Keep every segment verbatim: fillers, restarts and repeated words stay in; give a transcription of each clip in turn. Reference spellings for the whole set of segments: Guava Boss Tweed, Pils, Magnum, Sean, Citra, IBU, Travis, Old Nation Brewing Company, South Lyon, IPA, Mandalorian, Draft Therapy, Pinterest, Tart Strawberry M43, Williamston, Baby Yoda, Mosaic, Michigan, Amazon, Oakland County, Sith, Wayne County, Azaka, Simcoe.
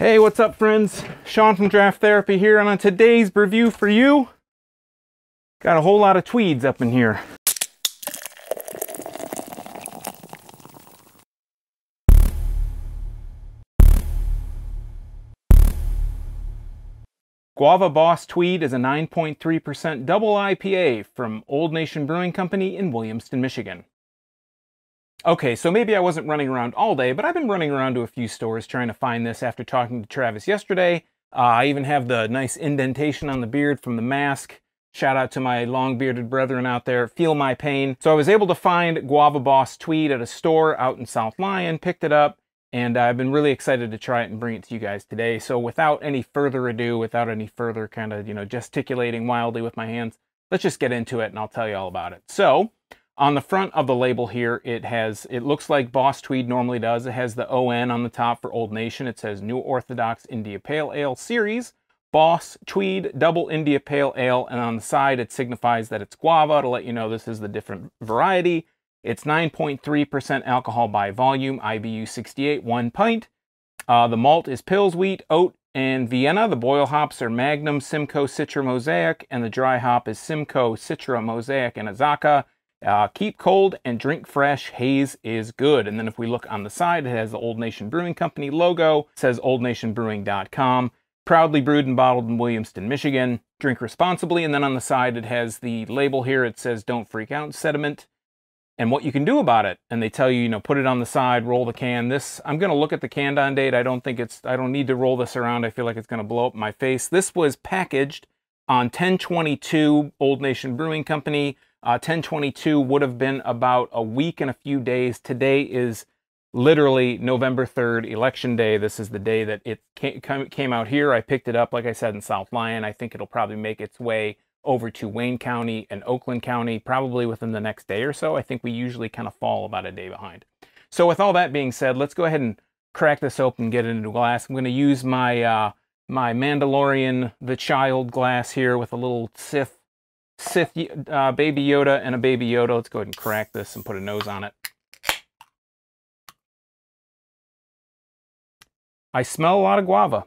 Hey, what's up friends? Sean from Draft Therapy here, and on today's review for you, got a whole lot of tweeds up in here. Guava Boss Tweed is a nine point three percent double I P A from Old Nation Brewing Company in Williamston, Michigan. Okay, so maybe I wasn't running around all day, but I've been running around to a few stores trying to find this after talking to Travis yesterday. Uh, I even have the nice indentation on the beard from the mask. Shout out to my long-bearded brethren out there. Feel my pain. So I was able to find Guava Boss Tweed at a store out in South Lyon, picked it up, and I've been really excited to try it and bring it to you guys today. So without any further ado, without any further kind of, you know, gesticulating wildly with my hands, let's just get into it and I'll tell you all about it. So on the front of the label here, it has, it looks like Boss Tweed normally does. It has the O N on the top for Old Nation. It says New Orthodox India Pale Ale Series, Boss Tweed Double India Pale Ale. And on the side, it signifies that it's guava to let you know this is the different variety. It's nine point three percent alcohol by volume, I B U sixty-eight, one pint. Uh, the malt is Pils wheat, oat, and Vienna. The boil hops are Magnum, Simcoe, Citra, Mosaic, and the dry hop is Simcoe, Citra, Mosaic, and Azaka. Uh, keep cold and drink fresh. Haze is good. And then if we look on the side, it has the Old Nation Brewing Company logo. It says old nation brewing dot com. Proudly brewed and bottled in Williamston, Michigan. Drink responsibly. And then on the side, it has the label here. It says, don't freak out, sediment, and what you can do about it. And they tell you, you know, put it on the side, roll the can. This, I'm going to look at the can-down date. I don't think it's, I don't need to roll this around. I feel like it's going to blow up my face. This was packaged on ten twenty-two, Old Nation Brewing Company. Uh, ten twenty-two would have been about a week and a few days. Today is literally November third, Election Day. This is the day that it came out here. I picked it up, like I said, in South Lyon. I think it'll probably make its way over to Wayne County and Oakland County probably within the next day or so. I think we usually kind of fall about a day behind. So with all that being said, let's go ahead and crack this open and get it into glass. I'm going to use my, uh, my Mandalorian, the child glass here with a little Sith Sith, uh, Baby Yoda and a Baby Yoda. Let's go ahead and crack this and put a nose on it. I smell a lot of guava.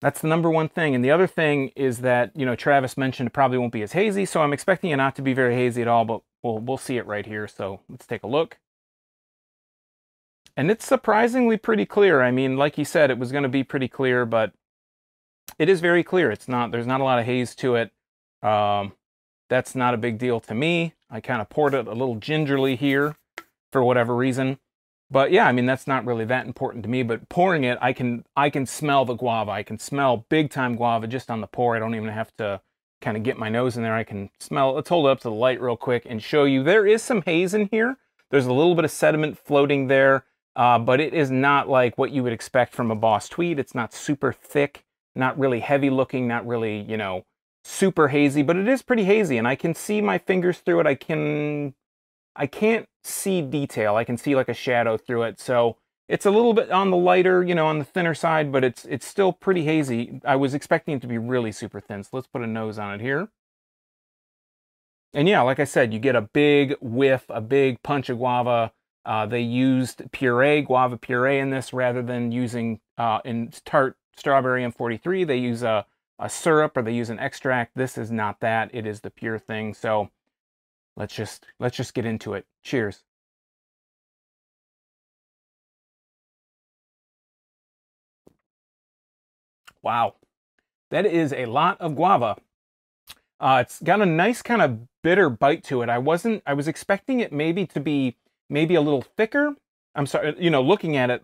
That's the number one thing. And the other thing is that, you know, Travis mentioned it probably won't be as hazy, so I'm expecting it not to be very hazy at all, but we'll, we'll see it right here. So let's take a look. And it's surprisingly pretty clear. I mean, like you said, it was going to be pretty clear, but it is very clear. It's not, there's not a lot of haze to it. Um, that's not a big deal to me. I kind of poured it a little gingerly here for whatever reason. But yeah, I mean, that's not really that important to me, but pouring it, I can, I can smell the guava. I can smell big time guava just on the pour. I don't even have to kind of get my nose in there. I can smell it. Let's hold it up to the light real quick and show you. There is some haze in here. There's a little bit of sediment floating there, uh, but it is not like what you would expect from a Boss Tweed. It's not super thick, not really heavy looking, not really, you know, super hazy, but it is pretty hazy, and I can see my fingers through it. I can, I can't see detail. I can see like a shadow through it. So it's a little bit on the lighter, you know, on the thinner side, but it's, it's still pretty hazy. I was expecting it to be really super thin. So let's put a nose on it here. And yeah, like I said, you get a big whiff, a big punch of guava. Uh, they used puree, guava puree in this rather than using uh, in Tart Strawberry M forty-three. They use a a syrup, or they use an extract. This is not that. It is the pure thing. So let's just let's just get into it. Cheers. Wow, that is a lot of guava. Uh, it's got a nice kind of bitter bite to it. I wasn't. I was expecting it maybe to be maybe a little thicker. I'm sorry. You know, looking at it,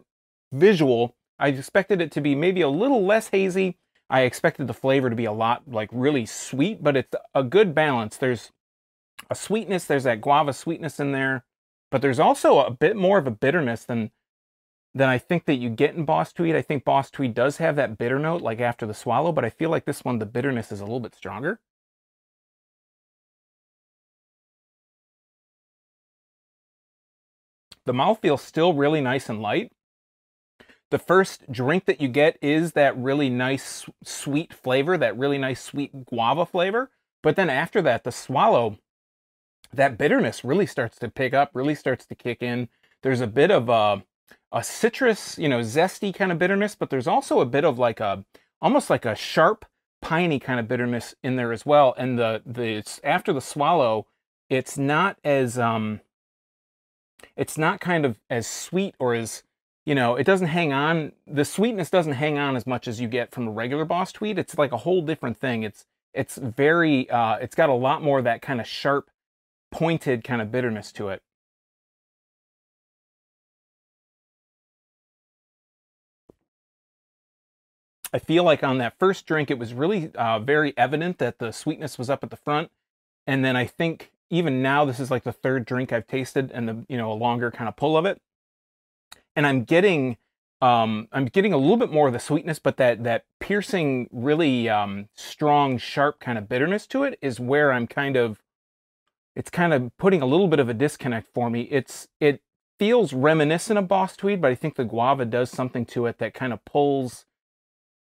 visual, I expected it to be maybe a little less hazy. I expected the flavor to be a lot, like, really sweet, but it's a good balance. There's a sweetness, there's that guava sweetness in there, but there's also a bit more of a bitterness than than I think that you get in Boss Tweed. I think Boss Tweed does have that bitter note, like, after the swallow, but I feel like this one, the bitterness is a little bit stronger. The mouthfeel still really nice and light. The first drink that you get is that really nice sweet flavor, that really nice sweet guava flavor. But then after that, the swallow, that bitterness really starts to pick up, really starts to kick in. There's a bit of a, a citrus, you know, zesty kind of bitterness, but there's also a bit of like a, almost like a sharp, piney kind of bitterness in there as well. And the, the it's after the swallow, it's not as, um, it's not kind of as sweet or as, you know, it doesn't hang on, the sweetness doesn't hang on as much as you get from a regular Boss Tweed. It's like a whole different thing. It's, it's very, uh, it's got a lot more of that kind of sharp, pointed kind of bitterness to it. I feel like on that first drink, it was really uh, very evident that the sweetness was up at the front. And then I think even now, this is like the third drink I've tasted and the, you know, a longer kind of pull of it. And I'm getting, um, I'm getting a little bit more of the sweetness, but that, that piercing, really um, strong, sharp kind of bitterness to it is where I'm kind of, it's kind of putting a little bit of a disconnect for me. It's, it feels reminiscent of Boss Tweed, but I think the guava does something to it that kind of pulls,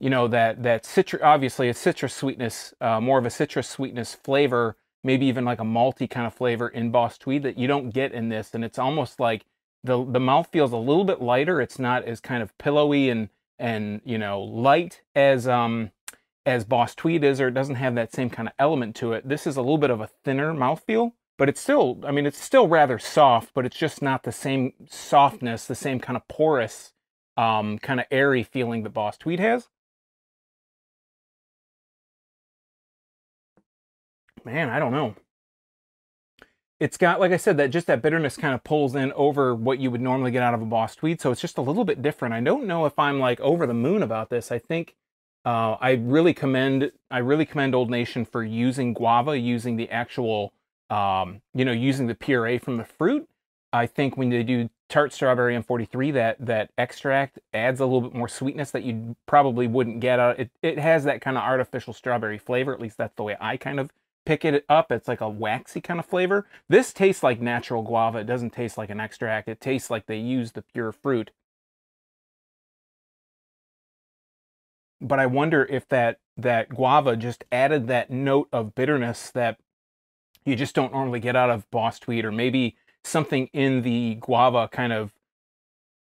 you know, that, that citrus, obviously a citrus sweetness, uh, more of a citrus sweetness flavor, maybe even like a malty kind of flavor in Boss Tweed that you don't get in this. And it's almost like the, the mouth feels a little bit lighter. It's not as kind of pillowy and, and, you know, light as, um, as Boss Tweed is, or it doesn't have that same kind of element to it. This is a little bit of a thinner mouthfeel, but it's still, I mean, it's still rather soft, but it's just not the same softness, the same kind of porous, um, kind of airy feeling that Boss Tweed has. Man, I don't know. It's got, like I said, that just that bitterness kind of pulls in over what you would normally get out of a Boss Tweed, so it's just a little bit different. I don't know if I'm like over the moon about this. I think uh, I really commend, I really commend Old Nation for using guava, using the actual, um, you know, using the puree from the fruit. I think when they do Tart Strawberry M forty-three, that that extract adds a little bit more sweetness that you probably wouldn't get out. It it has that kind of artificial strawberry flavor. At least that's the way I kind of pick it up. It's like a waxy kind of flavor. This tastes like natural guava. It doesn't taste like an extract. It tastes like they use the pure fruit. But I wonder if that, that guava just added that note of bitterness that you just don't normally get out of Boss Tweed, or maybe something in the guava kind of,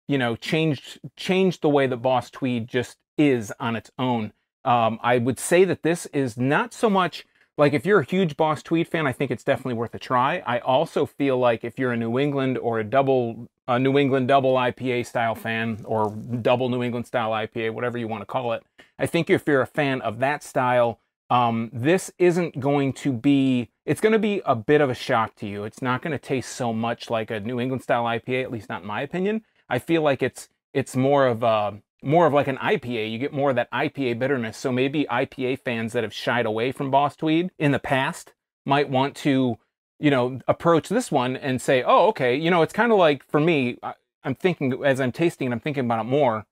you know, changed, changed the way that Boss Tweed just is on its own. Um, I would say that this is not so much... Like, if you're a huge Boss Tweed fan, I think it's definitely worth a try. I also feel like if you're a New England or a double, a New England double I P A style fan, or double New England style I P A, whatever you want to call it, I think if you're a fan of that style, um, this isn't going to be, it's going to be a bit of a shock to you. It's not going to taste so much like a New England style I P A, at least not in my opinion. I feel like it's, it's more of a... more of like an I P A. You get more of that I P A bitterness. So maybe I P A fans that have shied away from Boss Tweed in the past might want to, you know, approach this one and say, oh, okay, you know, it's kind of like, for me, I, I'm thinking, as I'm tasting it, I'm thinking about it more.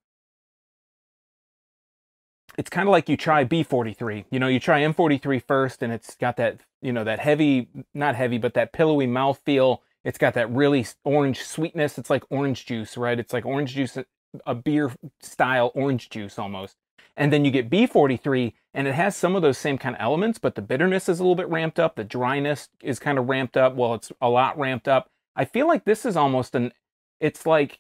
It's kind of like you try B forty-three. You know, you try M forty-three first, and it's got that, you know, that heavy, not heavy, but that pillowy mouthfeel. It's got that really orange sweetness. It's like orange juice, right? It's like orange juice, a beer style orange juice almost. And then you get B forty-three, and it has some of those same kind of elements, but the bitterness is a little bit ramped up. The dryness is kind of ramped up. Well, it's a lot ramped up. I feel like this is almost an, it's like,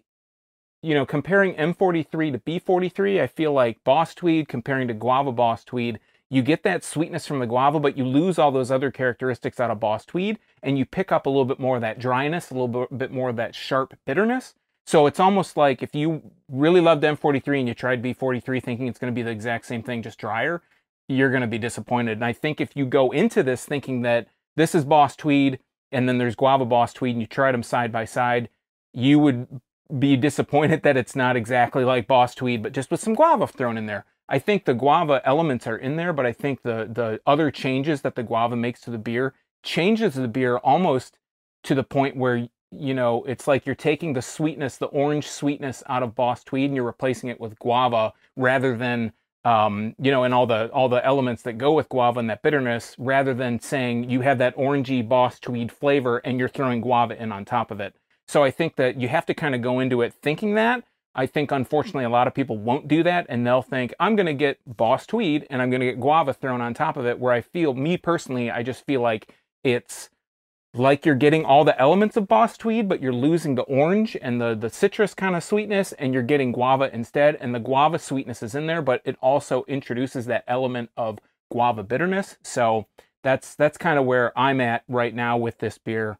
you know, comparing M forty-three to B forty-three, I feel like Boss Tweed comparing to Guava Boss Tweed, you get that sweetness from the guava, but you lose all those other characteristics out of Boss Tweed, and you pick up a little bit more of that dryness, a little bit more of that sharp bitterness. So it's almost like if you really loved M forty-three and you tried B forty-three thinking it's going to be the exact same thing, just drier, you're going to be disappointed. And I think if you go into this thinking that this is Boss Tweed and then there's Guava Boss Tweed and you tried them side by side, you would be disappointed that it's not exactly like Boss Tweed, but just with some guava thrown in there. I think the guava elements are in there, but I think the, the other changes that the guava makes to the beer changes the beer almost to the point where, you know, it's like you're taking the sweetness, the orange sweetness out of Boss Tweed, and you're replacing it with guava rather than, um, you know, and all the all the elements that go with guava and that bitterness, rather than saying you have that orangey Boss Tweed flavor and you're throwing guava in on top of it. So I think that you have to kind of go into it thinking that. I think, unfortunately, a lot of people won't do that, and they'll think, I'm going to get Boss Tweed and I'm going to get guava thrown on top of it, where I feel, me personally, I just feel like it's like you're getting all the elements of Boss Tweed, but you're losing the orange and the, the citrus kind of sweetness, and you're getting guava instead. And the guava sweetness is in there, but it also introduces that element of guava bitterness. So that's, that's kind of where I'm at right now with this beer.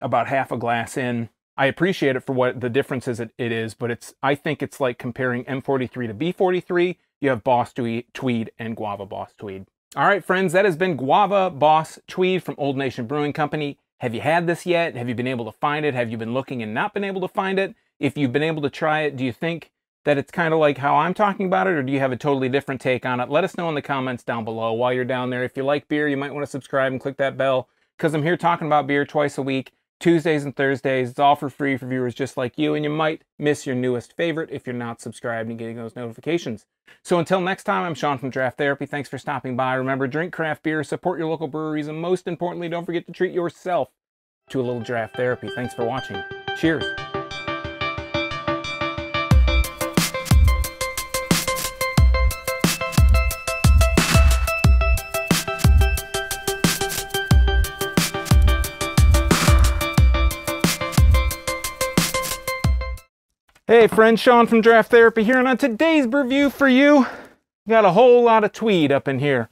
About half a glass in. I appreciate it for what the difference is it, it is, but it's, I think it's like comparing M forty-three to B forty-three. You have Boss Tweed and Guava Boss Tweed. All right, friends, that has been Guava Boss Tweed from Old Nation Brewing Company. Have you had this yet? Have you been able to find it? Have you been looking and not been able to find it? If you've been able to try it, do you think that it's kind of like how I'm talking about it, or do you have a totally different take on it? Let us know in the comments down below. While you're down there, if you like beer, you might want to subscribe and click that bell, because I'm here talking about beer twice a week, Tuesdays and Thursdays. It's all for free for viewers just like you, and you might miss your newest favorite if you're not subscribed and getting those notifications. So until next time, I'm Sean from Draft Therapy. Thanks for stopping by. Remember, drink craft beer, support your local breweries, and most importantly, don't forget to treat yourself to a little Draft Therapy. Thanks for watching. Cheers. Hey friends, Sean from Draft Therapy here, and on today's review for you, got a whole lot of tweed up in here.